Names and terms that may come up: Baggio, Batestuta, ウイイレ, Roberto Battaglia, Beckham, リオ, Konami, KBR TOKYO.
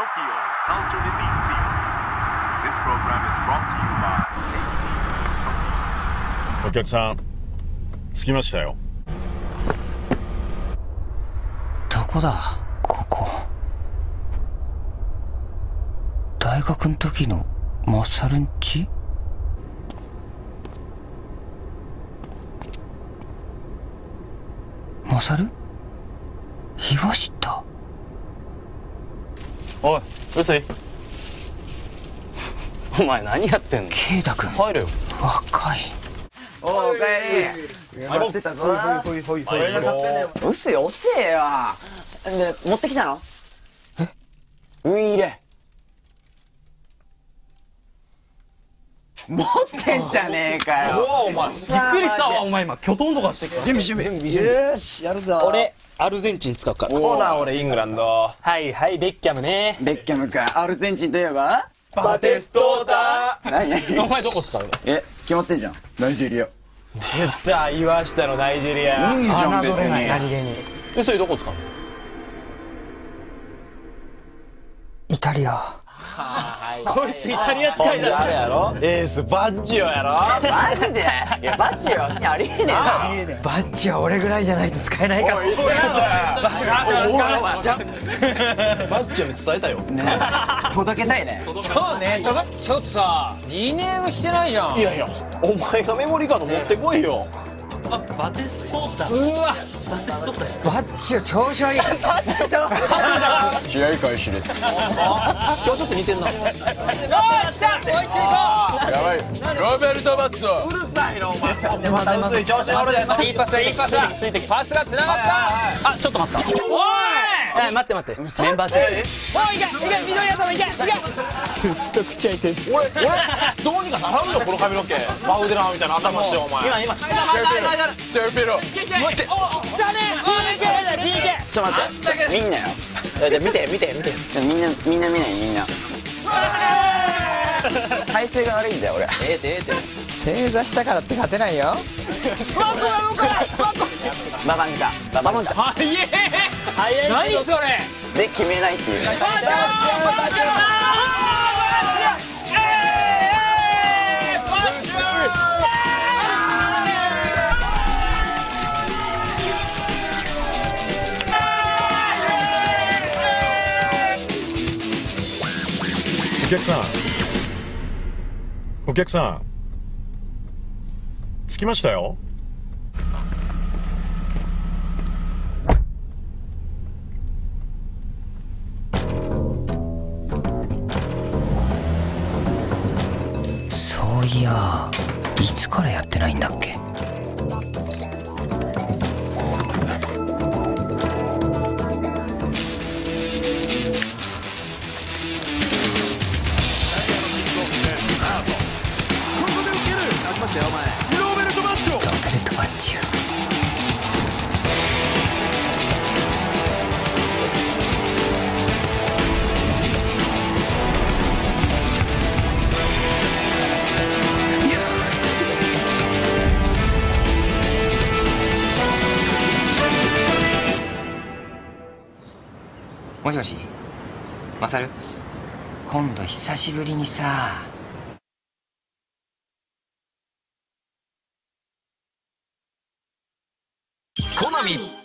TOKYO CULTURE ELITE TEAM. This program is brought to you by KBR TOKYO. お客さん、着きましたよ。どこだ、ここ。大学の時のマサルん家？マサル？岩下？おい、薄井。お前何やってんの？圭太君。入れよ。若い。お帰り。待ってたぞ。薄井遅えよ。で、持ってきたの？え？ウィーレ。持ってんじゃねえかよ。お前びっくりしたわ。お前今キョトンとかしてきた。準備。よし、やるぞ。俺アルゼンチン使うから。ほな俺イングランド。はいはい、ベッキャムね。ベッキャムか。アルゼンチンといえばバテストーター。何、お前どこ使うの？え、決まってんじゃん、ナイジェリア。出た、岩下のナイジェリア。いいじゃん別に、何気に。え、それどこ使うの？イタリア。こいつイタリア使いだったやろ。エースバッジオやろ。マジで？いや、バッジオありえねえな。バッジオ俺ぐらいじゃないと使えないから。バッジオに伝えたよ。届けたいね。そうね。ちょっとさ、リネームしてないじゃん。いやいや、お前がメモリーカード持ってこいよ。あ、バテストータ。うわ、バテストータ。バッチを調子悪い。試合開始です。今日ちょっと似てんな。よっしゃ、もう一度。やばい。ロベルトバッツォ。うるさいなお前。また薄い調子乗るで。いいパス、いいパス。ついてき。パスが繋がった。あ、ちょっと待った。おい。待って。メンバーチェンジ。おい、いけ、緑頭いけ。ずっと口開いてる。俺どうにかならんのこの髪の毛。バウデラーみたいな頭してお前。今。ちょっと待って、みんなよ。見て。みんな見ない、みんな。体勢が悪いんだよ、俺。正座したからって勝てないよ。ババンカ。早い。何それ。で、決めないっていう。お客さん、着きましたよ。そういや、いつからやってないんだっけ。もしもし、マサル？今度久しぶりにさ。コナミ。